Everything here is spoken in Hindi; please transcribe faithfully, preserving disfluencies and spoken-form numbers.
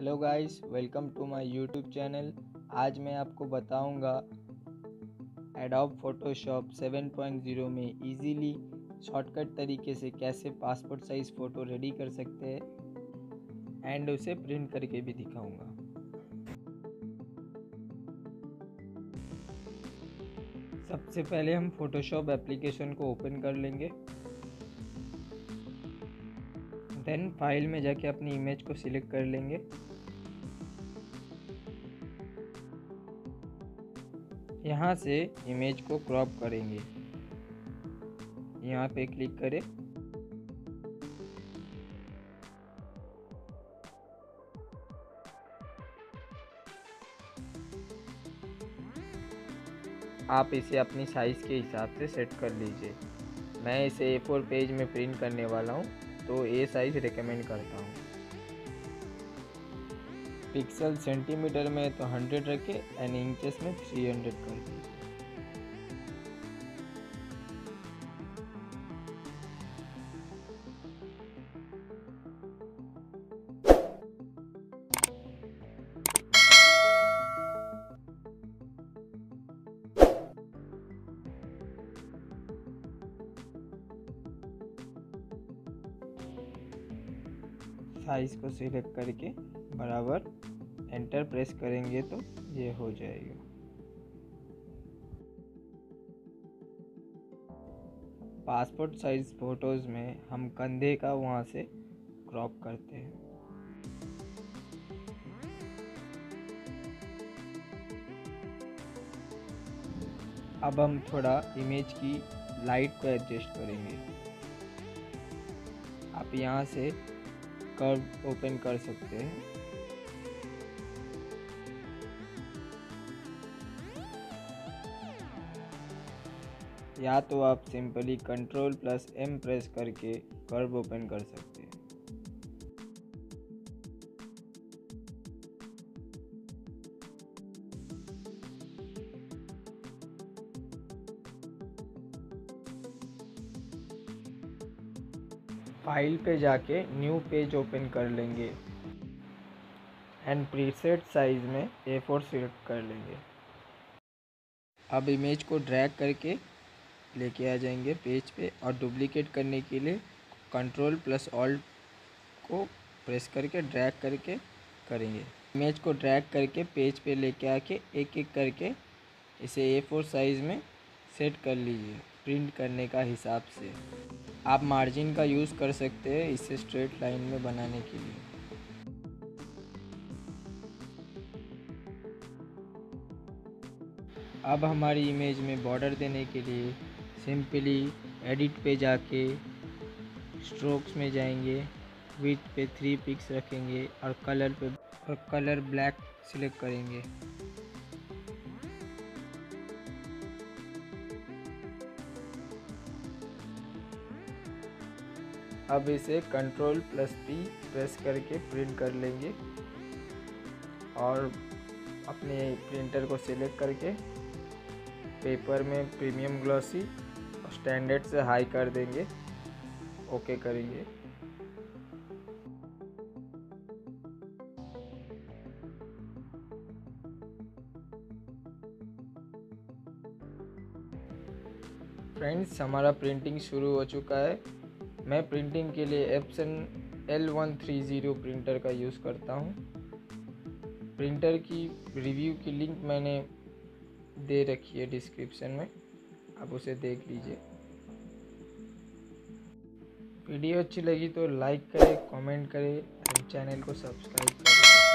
Hello guys, welcome to my YouTube channel. आज मैं आपको बताऊंगा Adobe Photoshop seven point zero में इजीली शॉर्टकट तरीके से कैसे पासपोर्ट साइज़ फ़ोटो रेडी कर सकते हैं एंड उसे प्रिंट करके भी दिखाऊंगा। सबसे पहले हम फोटोशॉप एप्लीकेशन को ओपन कर लेंगे। देन फाइल में जाके अपनी इमेज को सिलेक्ट कर लेंगे। यहाँ से इमेज को क्रॉप करेंगे, यहाँ पे क्लिक करें। आप इसे अपनी साइज के हिसाब से सेट कर लीजिए। मैं इसे ए फोर पेज में प्रिंट करने वाला हूँ तो ये साइज रिकमेंड करता हूँ। पिक्सल सेंटीमीटर में तो हंड्रेड रखे एंड इंचेस में थ्री हंड्रेड कर दें। साइज को सिलेक्ट करके बराबर एंटर प्रेस करेंगे तो ये हो जाएगा। पासपोर्ट साइज फोटोज में हम कंधे का वहाँ से क्रॉप करते हैं। अब हम थोड़ा इमेज की लाइट को एडजस्ट करेंगे। आप यहाँ से कर्व ओपन कर सकते हैं। या तो आप simply control plus M press करके कर्व ओपन कर सकते हैं। फाइल पे जाके न्यू पेज ओपन कर लेंगे एंड प्रीसेट साइज में ए फोर सिलेक्ट कर लेंगे। अब इमेज को ड्रैग करके लेके आ जाएंगे पेज पे और डुप्लीकेट करने के लिए कंट्रोल प्लस ऑल्ट को प्रेस करके ड्रैग करके करेंगे। इमेज को ड्रैग करके पेज पे लेके आके एक एक करके इसे ए फोर साइज़ में सेट कर लीजिए। प्रिंट करने का हिसाब से आप मार्जिन का यूज़ कर सकते हैं इसे स्ट्रेट लाइन में बनाने के लिए। अब हमारी इमेज में बॉर्डर देने के लिए सिंपली एडिट पे जाके स्ट्रोक्स में जाएंगे, विड्थ पे थ्री पिक्स रखेंगे और कलर पे और कलर ब्लैक सिलेक्ट करेंगे। अब इसे कंट्रोल प्लस पी प्रेस करके प्रिंट कर लेंगे और अपने प्रिंटर को सिलेक्ट करके पेपर में प्रीमियम ग्लॉसी और स्टैंडर्ड से हाई कर देंगे। ओके करेंगे। फ्रेंड्स, हमारा प्रिंटिंग शुरू हो चुका है। मैं प्रिंटिंग के लिए Epson L one thirty printer का यूज़ करता हूँ। प्रिंटर की रिव्यू की लिंक मैंने दे रखी है डिस्क्रिप्शन में, आप उसे देख लीजिए। वीडियो अच्छी लगी तो लाइक करें, कमेंट करें और चैनल को सब्सक्राइब करें।